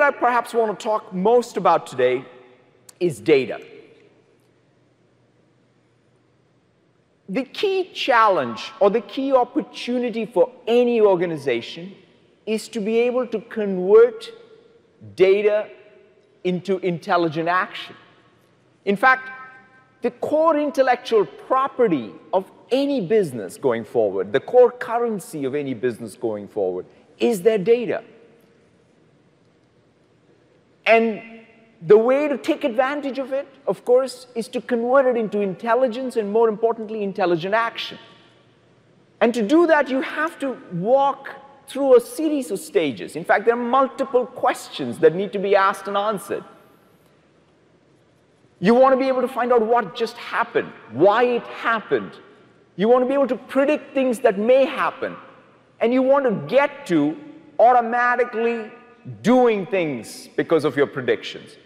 that I perhaps want to talk most about today is data. The key challenge or the key opportunity for any organization is to be able to convert data into intelligent action. In fact, the core intellectual property of any business going forward, the core currency of any business going forward, is their data. And the way to take advantage of it, of course, is to convert it into intelligence and, more importantly, intelligent action. And to do that, you have to walk through a series of stages. In fact, there are multiple questions that need to be asked and answered. You want to be able to find out what just happened, why it happened. You want to be able to predict things that may happen. And you want to get to automatically doing things because of your predictions.